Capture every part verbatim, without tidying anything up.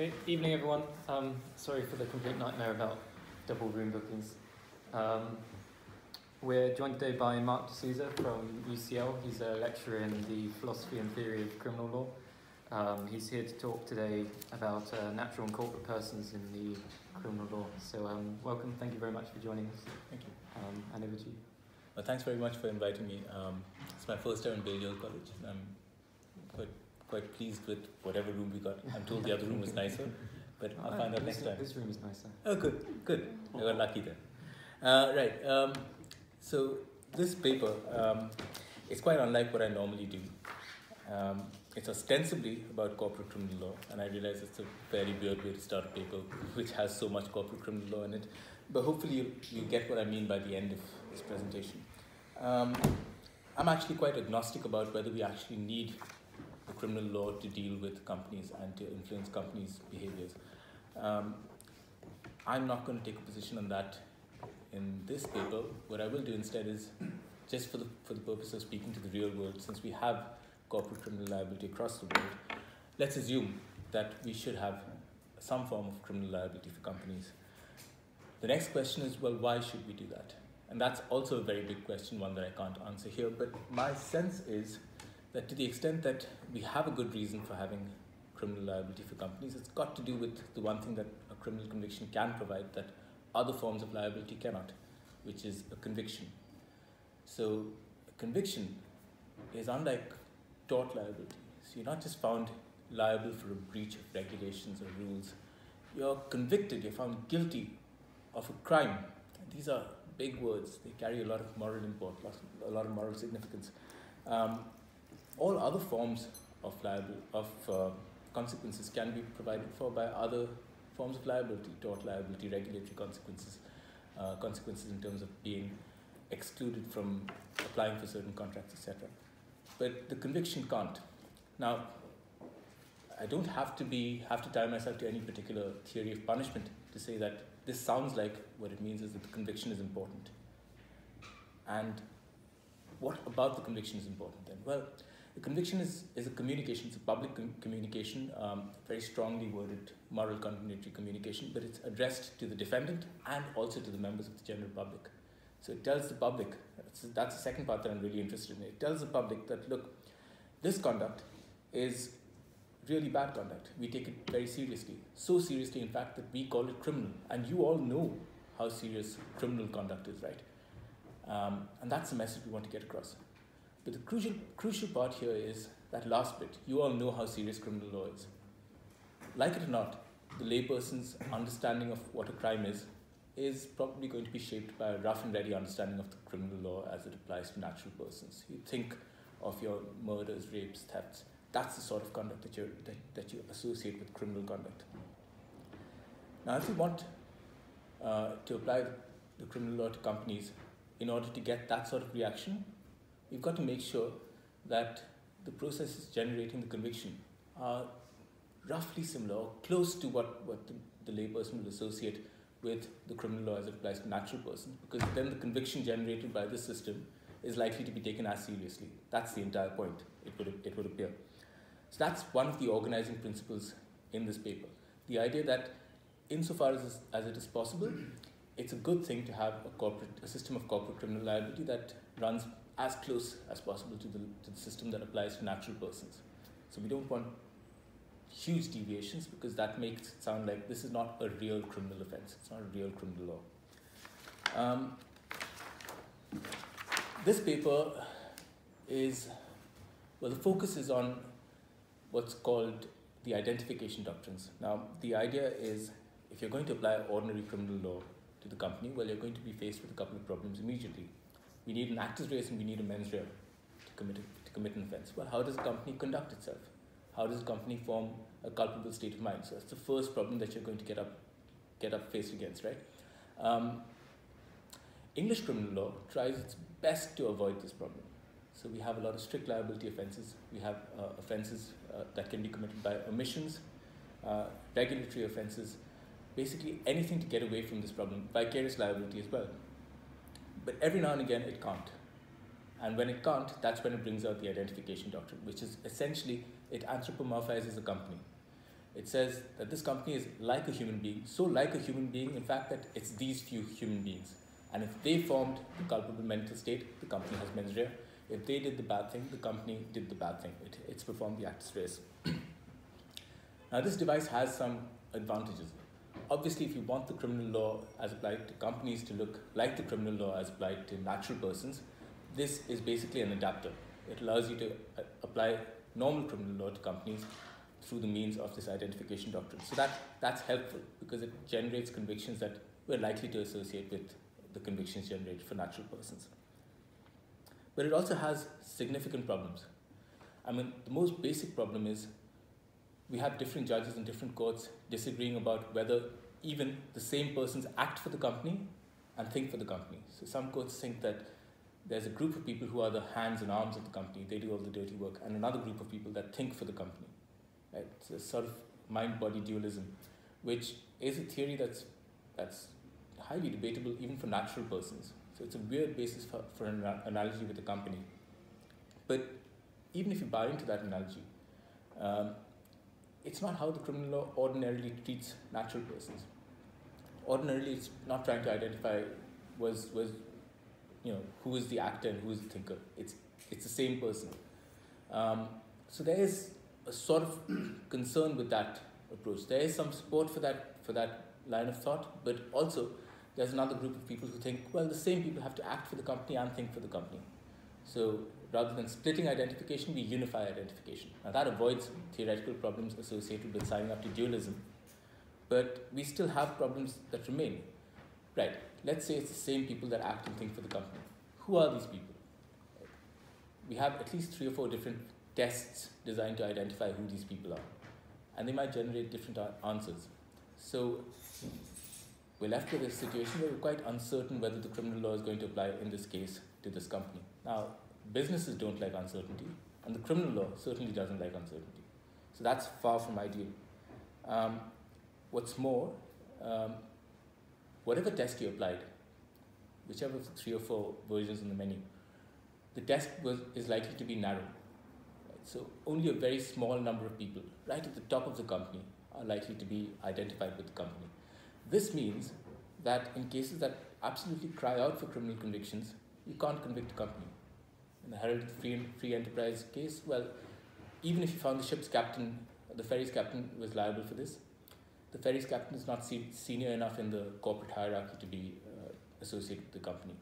Okay, evening everyone. Um, sorry for the complete nightmare about double room bookings. Um, we're joined today by Mark DeSouza from U C L. He's a lecturer in the philosophy and theory of criminal law. Um, he's here to talk today about uh, natural and corporate persons in the criminal law. So um, welcome, thank you very much for joining us. Thank you. Um, and over to you. Well, thanks very much for inviting me. Um, it's my first time in Balliol College. I'm quite quite pleased with whatever room we got. I'm told the other room was nicer, but I'll find out next time. This room is nicer. Oh, good, good. We got lucky then. Uh, right, um, so this paper um, is quite unlike what I normally do. Um, it's ostensibly about corporate criminal law, and I realize it's a very weird way to start a paper which has so much corporate criminal law in it, but hopefully you, you get what I mean by the end of this presentation. Um, I'm actually quite agnostic about whether we actually need criminal law to deal with companies and to influence companies' behaviors. Um, I'm not going to take a position on that in this paper. What I will do instead is, just for the, for the purpose of speaking to the real world, since we have corporate criminal liability across the world, let's assume that we should have some form of criminal liability for companies. The next question is, well, why should we do that? And that's also a very big question, one that I can't answer here, but my sense is that to the extent that we have a good reason for having criminal liability for companies, it's got to do with the one thing that a criminal conviction can provide that other forms of liability cannot, which is a conviction. So a conviction is unlike tort liability. So you're not just found liable for a breach of regulations or rules. You're convicted, you're found guilty of a crime. And these are big words. They carry a lot of moral import, a lot of moral significance. Um, All other forms of, liable, of uh, consequences can be provided for by other forms of liability, tort liability, regulatory consequences, uh, consequences in terms of being excluded from applying for certain contracts, et cetera. But the conviction can't. Now, I don't have to be have to tie myself to any particular theory of punishment to say that this sounds like what it means is that the conviction is important. And what about the conviction is important then? Well, the conviction is, is a communication, it's a public com communication, um, very strongly worded, moral condemnatory communication, but it's addressed to the defendant and also to the members of the general public. So it tells the public, that's, that's the second part that I'm really interested in, it tells the public that, look, this conduct is really bad conduct. We take it very seriously, so seriously, in fact, that we call it criminal. And you all know how serious criminal conduct is, right? Um, and that's the message we want to get across. But the crucial, crucial part here is that last bit. You all know how serious criminal law is. Like it or not, the layperson's understanding of what a crime is is probably going to be shaped by a rough and ready understanding of the criminal law as it applies to natural persons. You think of your murders, rapes, thefts. That's the sort of conduct that, you're, that, that you associate with criminal conduct. Now, if you want uh, to apply the criminal law to companies in order to get that sort of reaction, you've got to make sure that the processes generating the conviction are roughly similar or close to what, what the, the layperson will associate with the criminal law as it applies to natural person, because then the conviction generated by this system is likely to be taken as seriously. That's the entire point, it would, it would appear. So that's one of the organizing principles in this paper. The idea that insofar as, as it is possible, it's a good thing to have a, corporate, a system of corporate criminal liability that runs as close as possible to the, to the system that applies to natural persons. So we don't want huge deviations because that makes it sound like this is not a real criminal offense. It's not a real criminal law. Um, this paper is, well, the focus is on what's called the identification doctrines. Now, the idea is if you're going to apply ordinary criminal law to the company, well, you're going to be faced with a couple of problems immediately. We need an actus reus and we need a mens rea to commit, a, to commit an offense. Well, how does a company conduct itself? How does a company form a culpable state of mind? So that's the first problem that you're going to get up, get up faced against, right? Um, English criminal law tries its best to avoid this problem. So we have a lot of strict liability offenses. We have uh, offenses uh, that can be committed by omissions, uh, regulatory offenses, basically anything to get away from this problem, vicarious liability as well. But every now and again, it can't. And when it can't, that's when it brings out the identification doctrine, which is essentially, it anthropomorphizes a company. It says that this company is like a human being, so like a human being, in fact, that it's these few human beings. And if they formed the culpable mental state, the company has mens rea. If they did the bad thing, the company did the bad thing. It, it's performed the actus reus. Now, this device has some advantages. Obviously, if you want the criminal law as applied to companies to look like the criminal law as applied to natural persons, this is basically an adapter. It allows you to apply normal criminal law to companies through the means of this identification doctrine. So that, that's helpful because it generates convictions that we're likely to associate with the convictions generated for natural persons. But it also has significant problems. I mean, the most basic problem is we have different judges in different courts disagreeing about whether even the same persons act for the company and think for the company. So some courts think that there's a group of people who are the hands and arms of the company, they do all the dirty work, and another group of people that think for the company. Right? It's a sort of mind-body dualism, which is a theory that's, that's highly debatable even for natural persons. So it's a weird basis for, for an analogy with the company. But even if you buy into that analogy, um, it's not how the criminal law ordinarily treats natural persons. Ordinarily, it's not trying to identify was, was, you know, who is the actor and who is the thinker. It's, it's the same person. Um, so there is a sort of concern with that approach. There is some support for that, for that line of thought, but also there's another group of people who think, well, the same people have to act for the company and think for the company. So rather than splitting identification, we unify identification. Now that avoids theoretical problems associated with signing up to dualism, but we still have problems that remain. Right, let's say it's the same people that act and think for the company. Who are these people? We have at least three or four different tests designed to identify who these people are, and they might generate different answers. So we're left with a situation where we're quite uncertain whether the criminal law is going to apply in this case to this company. Now, businesses don't like uncertainty, and the criminal law certainly doesn't like uncertainty. So that's far from ideal. Um, what's more, um, whatever test you applied, whichever of the three or four versions in the menu, the test was, is likely to be narrow. So only a very small number of people, right at the top of the company, are likely to be identified with the company. This means that in cases that absolutely cry out for criminal convictions, you can't convict a company. In the Herald of Free, Free Enterprise case, well, even if you found the ship's captain, the ferry's captain was liable for this, the ferry's captain is not se senior enough in the corporate hierarchy to be uh, associated with the company.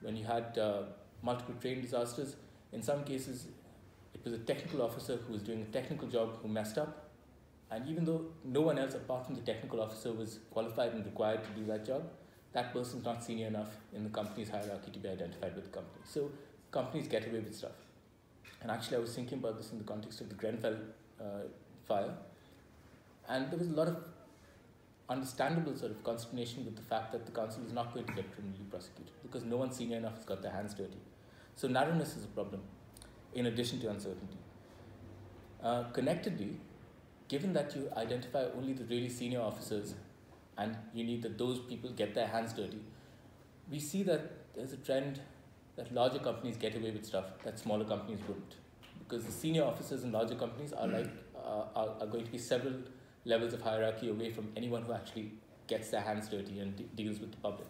When you had uh, multiple train disasters, in some cases, it was a technical officer who was doing a technical job who messed up. And even though no one else apart from the technical officer was qualified and required to do that job, that person's not senior enough in the company's hierarchy to be identified with the company. So companies get away with stuff. And actually, I was thinking about this in the context of the Grenfell uh, fire. And there was a lot of understandable sort of consternation with the fact that the council is not going to get criminally prosecuted because no one senior enough has got their hands dirty. So narrowness is a problem, in addition to uncertainty. Uh, connectedly, given that you identify only the really senior officers and you need that those people get their hands dirty, we see that there's a trend that larger companies get away with stuff that smaller companies wouldn't, because the senior officers in larger companies are, like, uh, are, are going to be several levels of hierarchy away from anyone who actually gets their hands dirty and de deals with the public.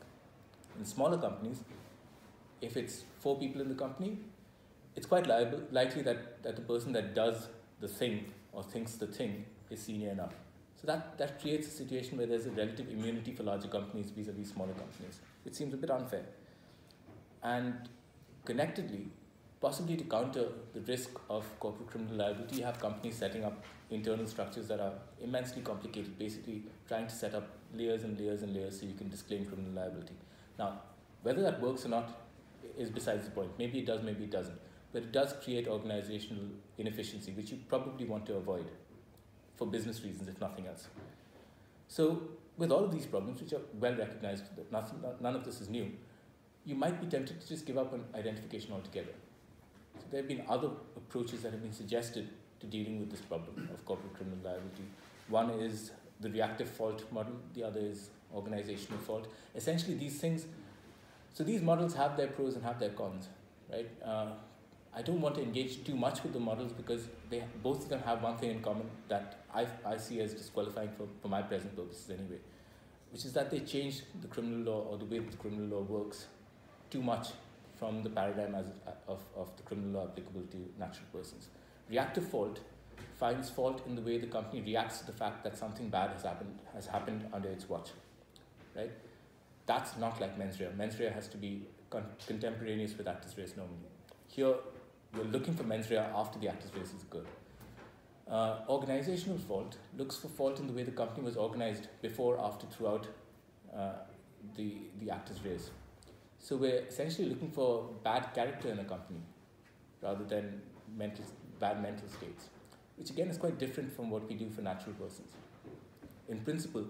In smaller companies, if it's four people in the company, it's quite liable, likely that, that the person that does the thing or thinks the thing is senior enough. So that, that creates a situation where there's a relative immunity for larger companies vis-a-vis smaller companies, which seems a bit unfair. And connectedly, possibly to counter the risk of corporate criminal liability, you have companies setting up internal structures that are immensely complicated, basically trying to set up layers and layers and layers so you can disclaim criminal liability. Now, whether that works or not is besides the point. Maybe it does, maybe it doesn't. But it does create organizational inefficiency, which you probably want to avoid for business reasons, if nothing else. So with all of these problems, which are well recognized, nothing, none of this is new, you might be tempted to just give up on identification altogether. So there have been other approaches that have been suggested to dealing with this problem of corporate criminal liability. One is the reactive fault model, the other is organizational fault. Essentially these things, so these models have their pros and have their cons, right? Uh, I don't want to engage too much with the models because they both of them have one thing in common that I, I see as disqualifying for, for my present purposes anyway, which is that they change the criminal law or the way that the criminal law works too much from the paradigm as, of, of the criminal law applicable to natural persons. Reactive fault finds fault in the way the company reacts to the fact that something bad has happened, has happened under its watch, right? That's not like mens rea. Mens rea has to be con contemporaneous with actus reus normally. Here, we're looking for mens rea after the actus reus is good. Uh, organizational fault looks for fault in the way the company was organized before, after, throughout uh, the, the actus reus. So we're essentially looking for bad character in a company rather than mental, bad mental states, which again is quite different from what we do for natural persons. In principle,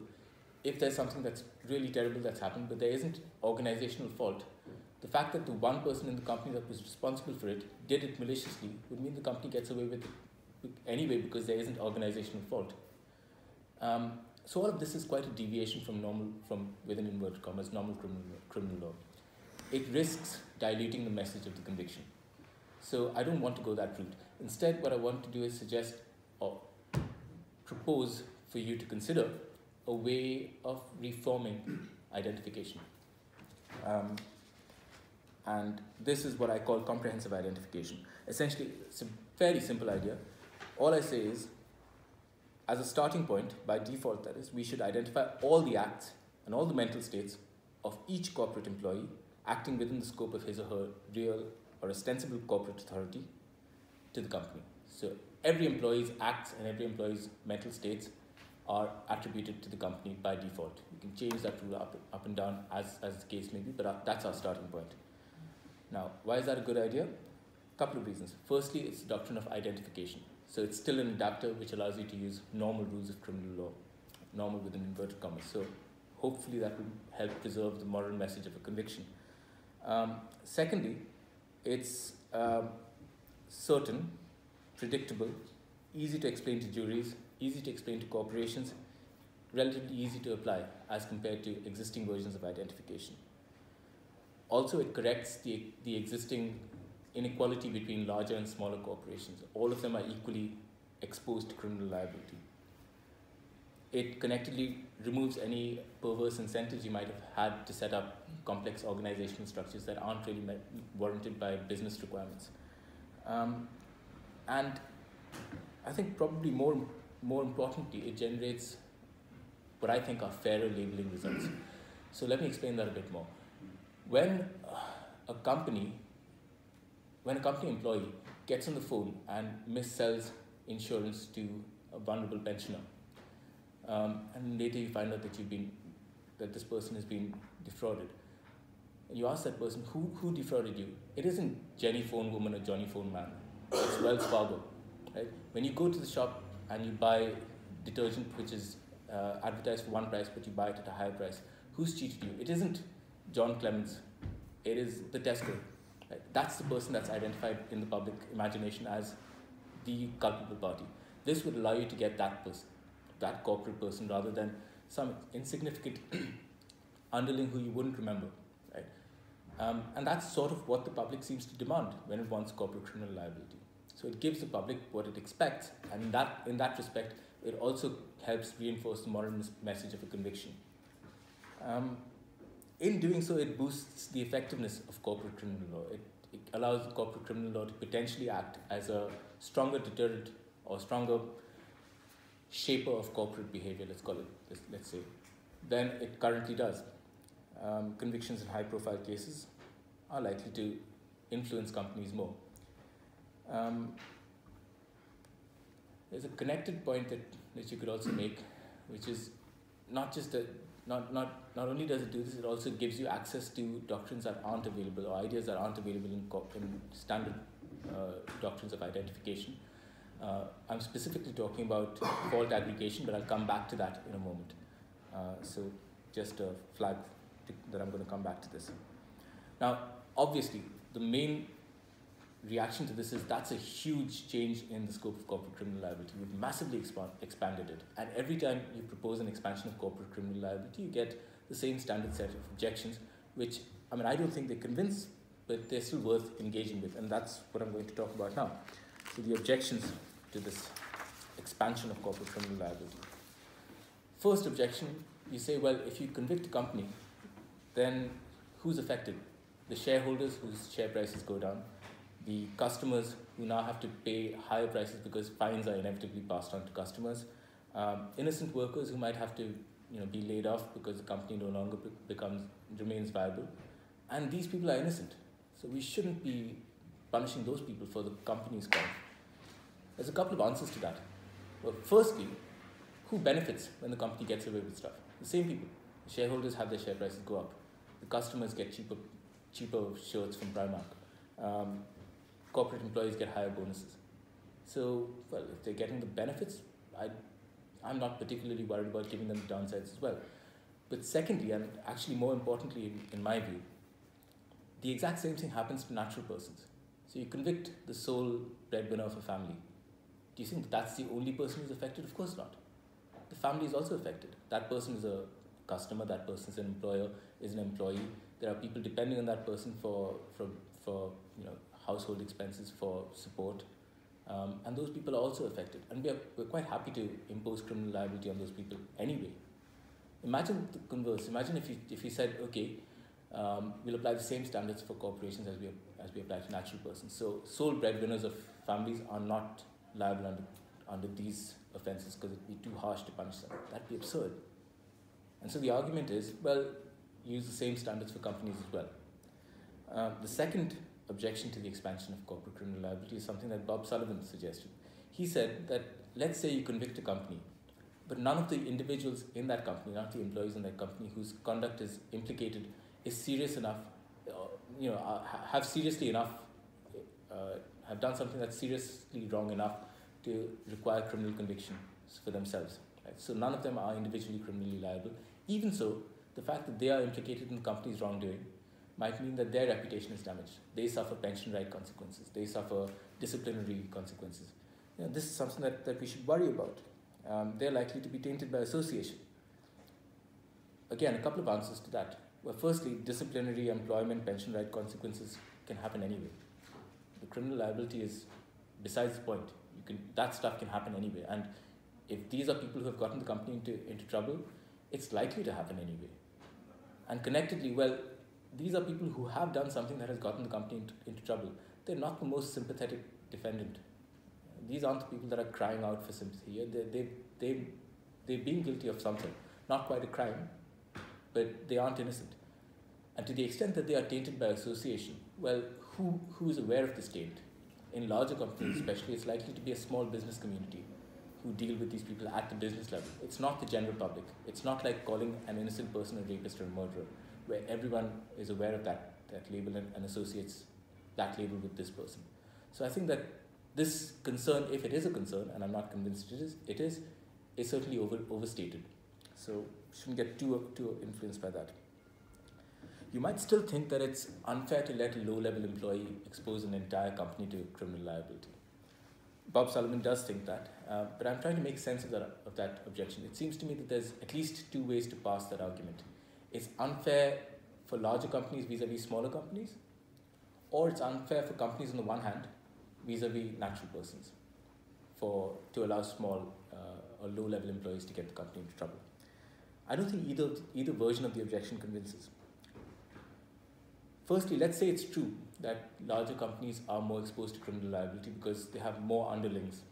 if there's something that's really terrible that's happened, but there isn't organizational fault, the fact that the one person in the company that was responsible for it did it maliciously would mean the company gets away with it anyway because there isn't organizational fault. Um, so all of this is quite a deviation from normal, from within inverted commas, normal criminal, criminal law. It risks diluting the message of the conviction. So I don't want to go that route. Instead, what I want to do is suggest or propose for you to consider a way of reforming identification. Um, And this is what I call comprehensive identification. Essentially, it's a fairly simple idea. All I say is, as a starting point, by default that is, we should identify all the acts and all the mental states of each corporate employee acting within the scope of his or her real or ostensible corporate authority to the company. So every employee's acts and every employee's mental states are attributed to the company by default. You can change that rule up, up and down as, as the case may be, but that's our starting point. Now, why is that a good idea? A couple of reasons. Firstly, it's the doctrine of identification. So it's still an adapter which allows you to use normal rules of criminal law, normal within inverted commas. So hopefully that will help preserve the moral message of a conviction. Um, secondly, it's um, certain, predictable, easy to explain to juries, easy to explain to corporations, relatively easy to apply as compared to existing versions of identification. Also, it corrects the, the existing inequality between larger and smaller corporations. All of them are equally exposed to criminal liability. It connectedly removes any perverse incentives you might have had to set up complex organizational structures that aren't really met, warranted by business requirements. Um, and I think probably more, more importantly, it generates what I think are fairer labeling results. So let me explain that a bit more. When a company, when a company employee gets on the phone and mis-sells insurance to a vulnerable pensioner, um, and later you find out that you've been, that this person has been defrauded, and you ask that person, who, who defrauded you? It isn't Jenny Phone Woman or Johnny Phone Man. It's Wells Fargo. Right? When you go to the shop and you buy detergent which is uh, advertised for one price, but you buy it at a higher price, who's cheated you? It isn't John Clemens, it is the Tesco. Right? That's the person that's identified in the public imagination as the culpable party. This would allow you to get that person, that corporate person, rather than some insignificant underling who you wouldn't remember. Right? Um, and that's sort of what the public seems to demand when it wants corporate criminal liability. So it gives the public what it expects, and in that, in that respect, it also helps reinforce the moral message of a conviction. Um, In doing so, it boosts the effectiveness of corporate criminal law. It, it allows the corporate criminal law to potentially act as a stronger deterrent or stronger shaper of corporate behavior, let's call it, let's, let's say, than it currently does. Um, convictions in high-profile cases are likely to influence companies more. Um, there's a connected point that, that you could also make, which is not just that Not, not, not only does it do this, it also gives you access to doctrines that aren't available or ideas that aren't available in, in standard uh, doctrines of identification. Uh, I'm specifically talking about fault aggregation, but I'll come back to that in a moment. Uh, so just a flag that I'm going to come back to this. Now, obviously, the main reaction to this is that's a huge change in the scope of corporate criminal liability. We've massively expand, expanded it. And every time you propose an expansion of corporate criminal liability, you get the same standard set of objections, which, I mean, I don't think they convince but they're still worth engaging with, and that's what I'm going to talk about now. So the objections to this expansion of corporate criminal liability. First objection, you say, well, if you convict a company, then who's affected? The shareholders whose share prices go down, the customers who now have to pay higher prices because fines are inevitably passed on to customers, um, innocent workers who might have to you know, be laid off because the company no longer becomes, remains viable, and these people are innocent. So we shouldn't be punishing those people for the company's crime. There's a couple of answers to that. Well, firstly, who benefits when the company gets away with stuff? The same people. The shareholders have their share prices go up. The customers get cheaper, cheaper shirts from Primark. Um, corporate employees get higher bonuses. So, well, if they're getting the benefits, I, I'm not particularly worried about giving them the downsides as well. But secondly, and actually more importantly in, in my view, the exact same thing happens to natural persons. So you convict the sole breadwinner of a family. Do you think that's the only person who's affected? Of course not. The family is also affected. That person is a customer, that person is an employer, is an employee. There are people depending on that person for, for, for you know, household expenses, for support. Um, and those people are also affected. And we are, we're quite happy to impose criminal liability on those people anyway. Imagine the converse. Imagine if you, if you said, okay, um, we'll apply the same standards for corporations as we, as we apply to natural persons. So sole breadwinners of families are not liable under, under these offenses because it'd be too harsh to punish them. That'd be absurd. And so the argument is, well, use the same standards for companies as well. Uh, the second objection to the expansion of corporate criminal liability is something that Bob Sullivan suggested. He said that, let's say you convict a company, but none of the individuals in that company, none of the employees in that company whose conduct is implicated is serious enough, you know, have seriously enough, uh, have done something that's seriously wrong enough to require criminal conviction for themselves. Right? So none of them are individually criminally liable. Even so, the fact that they are implicated in the company's wrongdoing might mean that their reputation is damaged. They suffer pension right consequences. They suffer disciplinary consequences. You know, this is something that, that we should worry about. Um, they're likely to be tainted by association. Again, a couple of answers to that. Well, firstly, disciplinary, employment, pension right consequences can happen anyway. The criminal liability is besides the point. You can, that stuff can happen anyway. And if these are people who have gotten the company into, into trouble, it's likely to happen anyway. And connectedly, well, these are people who have done something that has gotten the company into, into trouble. They're not the most sympathetic defendant. These aren't the people that are crying out for sympathy. They're, they, they, they're being guilty of something. Not quite a crime, but they aren't innocent. And to the extent that they are tainted by association, well, who, who is aware of this taint? In larger companies especially, it's likely to be a small business community who deal with these people at the business level. It's not the general public. It's not like calling an innocent person a rapist or a murderer, where everyone is aware of that, that label and, and associates that label with this person. So I think that this concern, if it is a concern, and I'm not convinced it is, it is, is certainly over, overstated. So shouldn't get too, too influenced by that. You might still think that it's unfair to let a low-level employee expose an entire company to criminal liability. Bob Sullivan does think that, uh, but I'm trying to make sense of that, of that objection. It seems to me that there's at least two ways to pass that argument. It's unfair for larger companies vis-a-vis smaller companies, or it's unfair for companies on the one hand vis-a-vis natural persons for, to allow small uh, or low-level employees to get the company into trouble. I don't think either, either version of the objection convinces. Firstly, let's say it's true that larger companies are more exposed to criminal liability because they have more underlings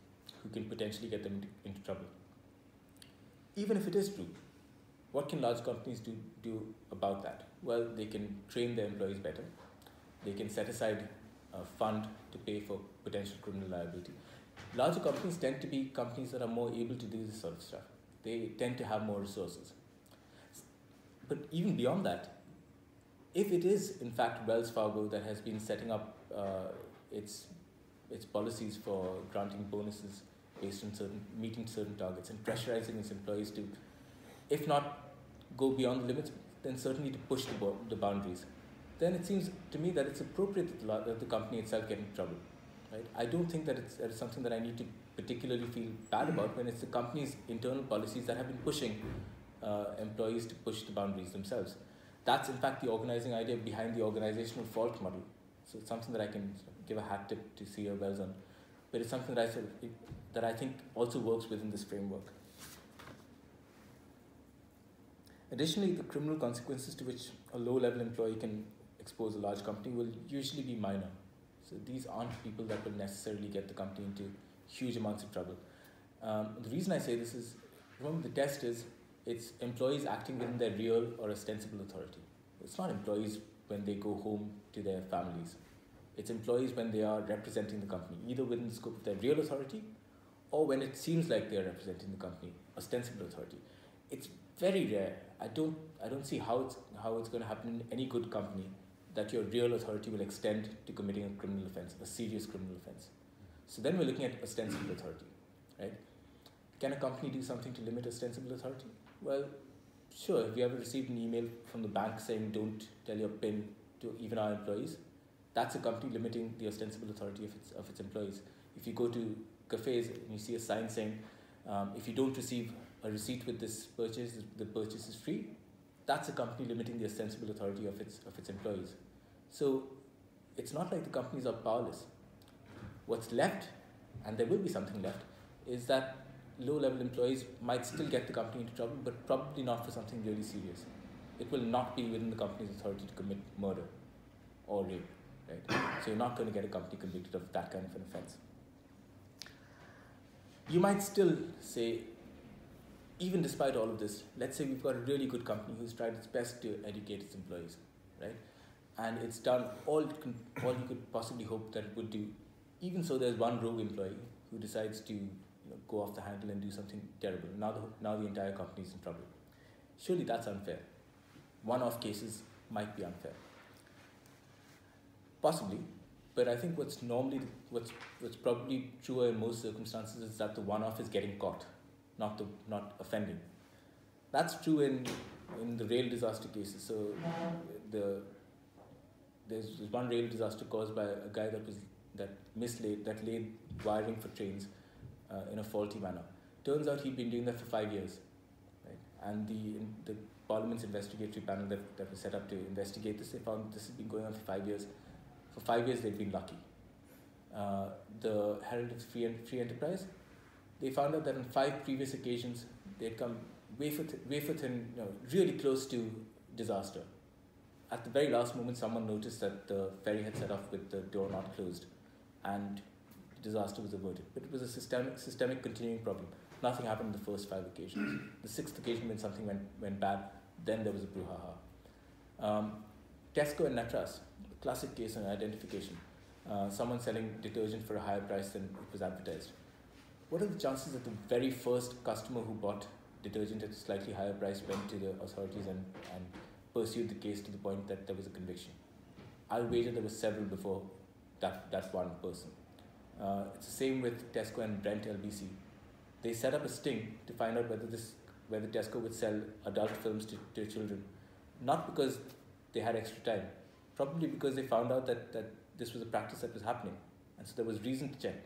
who can potentially get them into, into trouble. Even if it is true, what can large companies do, do about that? Well, they can train their employees better. They can set aside a fund to pay for potential criminal liability. Larger companies tend to be companies that are more able to do this sort of stuff. They tend to have more resources. But even beyond that, if it is, in fact, Wells Fargo that has been setting up uh, its, its policies for granting bonuses based on certain, meeting certain targets and pressurizing its employees to, if not go beyond the limits, then certainly to push the, the boundaries, then it seems to me that it's appropriate that the, that the company itself get into trouble. Right? I don't think that it's, that it's something that I need to particularly feel bad about when it's the company's internal policies that have been pushing uh, employees to push the boundaries themselves. That's in fact the organizing idea behind the organizational fault model So it's something that I can give a hat tip to C E O Wells on. But it's something that I sort of, it, that I think also works within this framework. Additionally, the criminal consequences to which a low-level employee can expose a large company will usually be minor. So these aren't people that will necessarily get the company into huge amounts of trouble. Um, the reason I say this is, remember the test is, it's employees acting within their real or ostensible authority. It's not employees when they go home to their families. It's employees when they are representing the company, either within the scope of their real authority or when it seems like they're representing the company, ostensible authority. It's very rare. I don't, I don't see how it's, how it's going to happen in any good company that your real authority will extend to committing a criminal offense, a serious criminal offense. So then we're looking at ostensible authority, right? Can a company do something to limit ostensible authority? Well, sure, if you ever received an email from the bank saying don't tell your PIN to even our employees, that's a company limiting the ostensible authority of its, of its employees. If you go to cafes and you see a sign saying, um, if you don't receive a receipt with this purchase, the purchase is free, that's a company limiting the ostensible authority of its, of its employees. So it's not like the companies are powerless. What's left, and there will be something left, is that low-level employees might still get the company into trouble, but probably not for something really serious. It will not be within the company's authority to commit murder or rape, right? So you're not going to get a company convicted of that kind of an offense. You might still say, even despite all of this, let's say we've got a really good company who's tried its best to educate its employees, right? And it's done all, it can, all you could possibly hope that it would do. Even so, there's one rogue employee who decides to go off the handle and do something terrible. Now the, now the entire company is in trouble. Surely that's unfair. One-off cases might be unfair. Possibly, but I think what's normally, what's, what's probably truer in most circumstances is that the one-off is getting caught, not, the, not offending. That's true in, in the rail disaster cases. So the, there's one rail disaster caused by a guy that, was, that mislaid, that laid wiring for trains Uh, in a faulty manner. Turns out he'd been doing that for five years. Right? And the, in, the Parliament's investigatory panel that, that was set up to investigate this, they found this has been going on for five years. For five years, they've been lucky. Uh, the Herald of Free, Free Enterprise, they found out that on five previous occasions, they'd come wafer th wafer thin, you know, really close to disaster. At the very last moment, someone noticed that the ferry had set off with the door not closed. And disaster was averted, but it was a systemic, systemic continuing problem. Nothing happened on the first five occasions. The sixth occasion when something went, went bad, then there was a brouhaha. Um, Tesco and Natras, a classic case on identification. Uh, someone selling detergent for a higher price than it was advertised. What are the chances that the very first customer who bought detergent at a slightly higher price went to the authorities and, and pursued the case to the point that there was a conviction? I'll wager there were several before that, that one person. Uh, it's the same with Tesco and Brent L B C. They set up a sting to find out whether this, whether Tesco would sell adult films to, to children, not because they had extra time, probably because they found out that, that this was a practice that was happening, and so there was reason to check.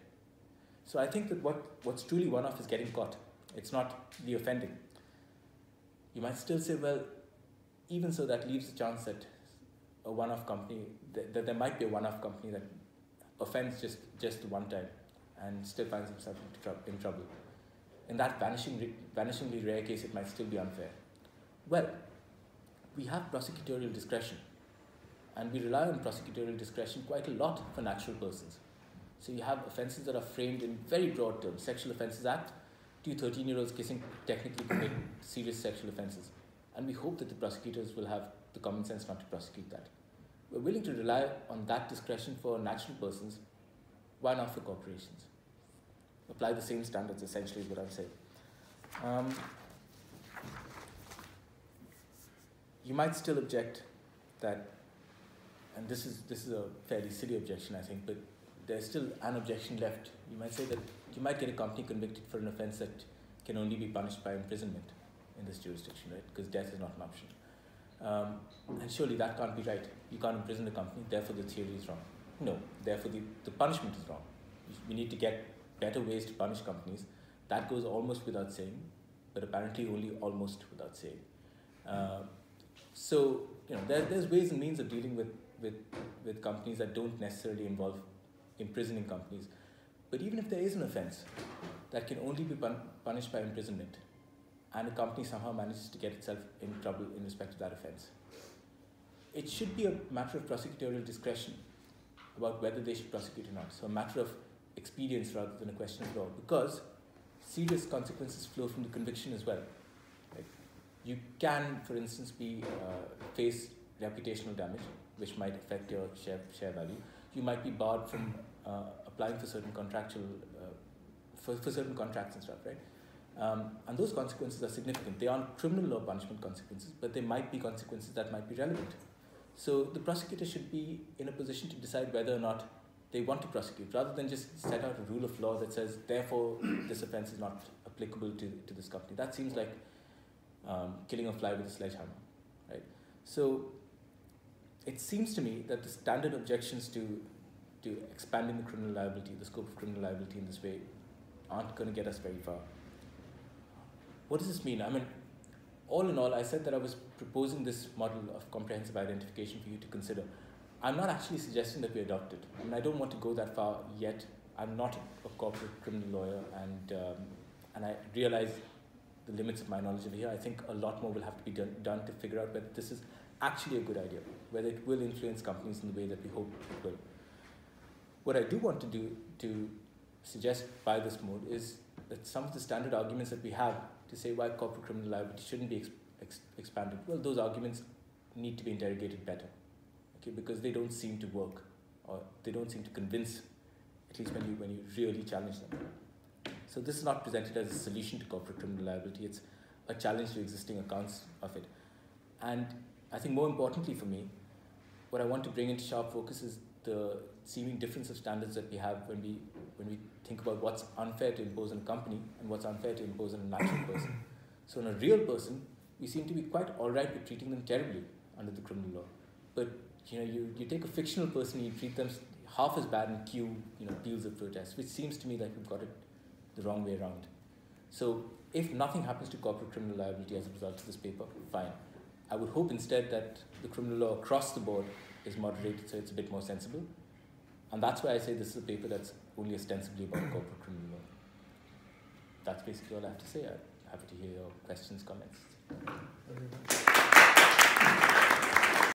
So I think that what, what's truly one-off is getting caught. It's not the offending. You might still say, well, even so, that leaves a chance that a one-off company, that, that there might be a one-off company that offends just, just one time and still finds himself in, tr in trouble. In that vanishing, vanishingly rare case, it might still be unfair. Well, we have prosecutorial discretion, and we rely on prosecutorial discretion quite a lot for natural persons. So you have offenses that are framed in very broad terms. Sexual Offences Act, two thirteen-year-olds kissing technically commit serious sexual offences. And we hope that the prosecutors will have the common sense not to prosecute that. We're willing to rely on that discretion for natural persons. Why not for corporations? Apply the same standards, essentially, is what I'm saying. Um, you might still object that, and this is, this is a fairly silly objection, I think, but there's still an objection left. You might say that you might get a company convicted for an offense that can only be punished by imprisonment in this jurisdiction, right? Because death is not an option. Um, and surely that can't be right. You can't imprison the company, therefore the theory is wrong. No, therefore the, the punishment is wrong. We need to get better ways to punish companies. That goes almost without saying, but apparently only almost without saying. Uh, so, you know, there, there's ways and means of dealing with with, with companies that don't necessarily involve imprisoning companies. But even if there is an offense, that can only be pun punished by imprisonment, and a company somehow manages to get itself in trouble in respect to that offense. It should be a matter of prosecutorial discretion about whether they should prosecute or not. So a matter of expedience rather than a question of law, because serious consequences flow from the conviction as well. Like you can, for instance, be uh, face reputational damage, which might affect your share, share value. You might be barred from uh, applying for certain contractual, uh, for, for certain contracts and stuff, right? Um, and those consequences are significant. They aren't criminal law punishment consequences, but they might be consequences that might be relevant. So the prosecutor should be in a position to decide whether or not they want to prosecute, rather than just set out a rule of law that says, therefore, this offense is not applicable to, to this company. That seems like um, killing a fly with a sledgehammer, right? So it seems to me that the standard objections to, to expanding the criminal liability, the scope of criminal liability in this way, aren't going to get us very far. What does this mean? I mean, all in all, I said that I was proposing this model of comprehensive identification for you to consider. I'm not actually suggesting that we adopt it. I mean, I don't want to go that far yet. I'm not a corporate criminal lawyer, and, um, and I realize the limits of my knowledge over here. I think a lot more will have to be done, done to figure out whether this is actually a good idea, whether it will influence companies in the way that we hope it will. What I do want to do to suggest by this mode is that some of the standard arguments that we have to say why corporate criminal liability shouldn't be ex ex expanded, well, those arguments need to be interrogated better, okay? Because they don't seem to work, or they don't seem to convince, at least when you, when you really challenge them. So this is not presented as a solution to corporate criminal liability, it's a challenge to existing accounts of it. And I think more importantly for me, what I want to bring into sharp focus is the seeming difference of standards that we have when we, when we think about what's unfair to impose on a company and what's unfair to impose on a natural person. So on a real person, we seem to be quite all right with treating them terribly under the criminal law. But you know, you, you take a fictional person and you treat them half as bad and cue you know, deals of protest, which seems to me like we've got it the wrong way around. So if nothing happens to corporate criminal liability as a result of this paper, fine. I would hope instead that the criminal law across the board is moderated so it's a bit more sensible. And that's why I say this is a paper that's only ostensibly about corporate criminal law. That's basically all I have to say. I'm happy to hear your questions, comments.